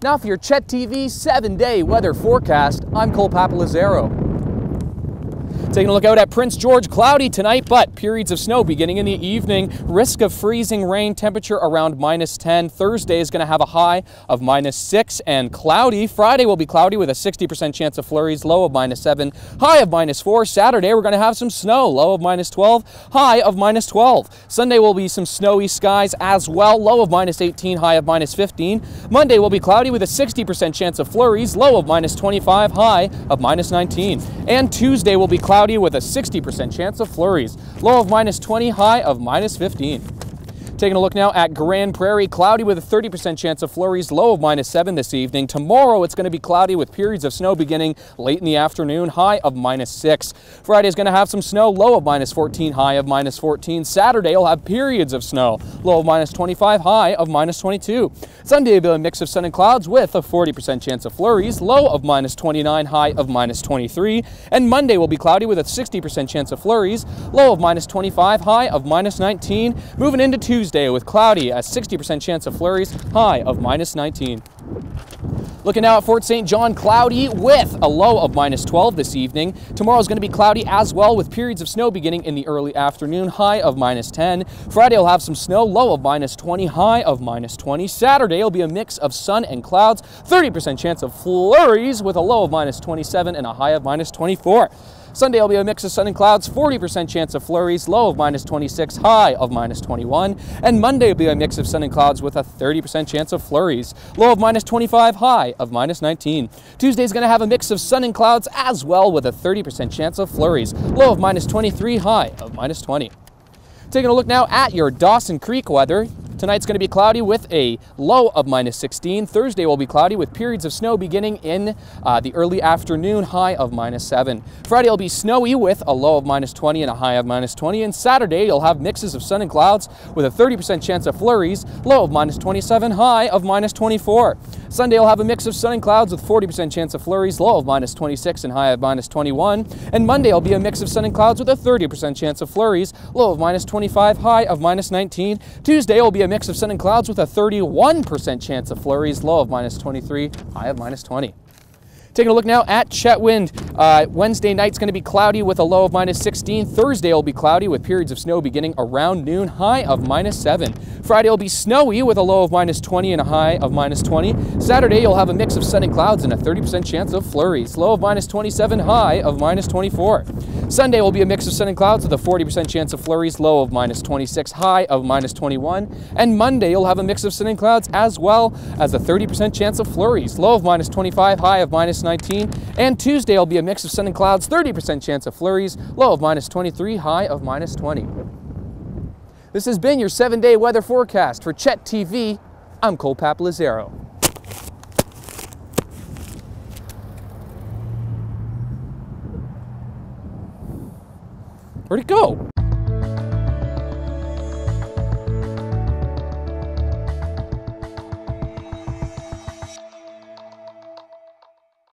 Now for your Chet TV 7-day weather forecast, I'm Cole Papalazaro. Taking a look out at Prince George, cloudy tonight, but periods of snow beginning in the evening. Risk of freezing rain, temperature around -10. Thursday is going to have a high of -6 and cloudy. Friday will be cloudy with a 60% chance of flurries, low of -7, high of -4. Saturday we're going to have some snow, low of -12, high of -12. Sunday will be some snowy skies as well, low of -18, high of -15. Monday will be cloudy with a 60% chance of flurries, low of -25, high of -19. And Tuesday will be cloudy with a 60% chance of flurries, low of -20, high of -15. Taking a look now at Grande Prairie, cloudy with a 30% chance of flurries, low of -7 this evening. Tomorrow it's going to be cloudy with periods of snow beginning late in the afternoon, high of -6. Friday's going to have some snow, low of -14, high of -14. Saturday will have periods of snow, low of -25, high of -22. Sunday will be a mix of sun and clouds with a 40% chance of flurries, low of -29, high of -23. And Monday will be cloudy with a 60% chance of flurries, low of -25, high of -19. Moving into Tuesday with cloudy, a 60% chance of flurries, high of -19. Looking now at Fort Saint John, cloudy with a low of -12 this evening. Tomorrow is going to be cloudy as well with periods of snow beginning in the early afternoon, high of -10. Friday will have some snow, low of -20, high of -20. Saturday will be a mix of sun and clouds, 30% chance of flurries with a low of -27 and a high of -24. Sunday will be a mix of sun and clouds, 40% chance of flurries, low of -26, high of -21. And Monday will be a mix of sun and clouds with a 30% chance of flurries, low of -25, high of -19. Tuesday is going to have a mix of sun and clouds as well with a 30% chance of flurries, low of -23, high of -20. Taking a look now at your Dawson Creek weather. Tonight's going to be cloudy with a low of -16. Thursday will be cloudy with periods of snow beginning in the early afternoon, high of -7. Friday will be snowy with a low of -20 and a high of -20. And Saturday you'll have mixes of sun and clouds with a 30% chance of flurries, low of -27, high of -24. Sunday you'll have a mix of sun and clouds with 40% chance of flurries, low of -26 and high of -21. And Monday will be a mix of sun and clouds with a 30% chance of flurries, low of -25, high of -19. Tuesday will be a mix of sun and clouds with a 31% chance of flurries, low of -23, high of -20. Taking a look now at Chetwynd. Wednesday night's going to be cloudy with a low of -16. Thursday will be cloudy with periods of snow beginning around noon, high of -7. Friday will be snowy with a low of -20 and a high of -20. Saturday you'll have a mix of sun and clouds and a 30% chance of flurries, low of -27, high of -24. Sunday will be a mix of sun and clouds with a 40% chance of flurries, low of -26, high of -21. And Monday you'll have a mix of sun and clouds as well as a 30% chance of flurries, low of -25, high of -19. And Tuesday will be a mix of sun and clouds, 30% chance of flurries, low of -23, high of -20. This has been your 7-day weather forecast. For Chet TV, I'm Cole Papalazaro. Where'd it go?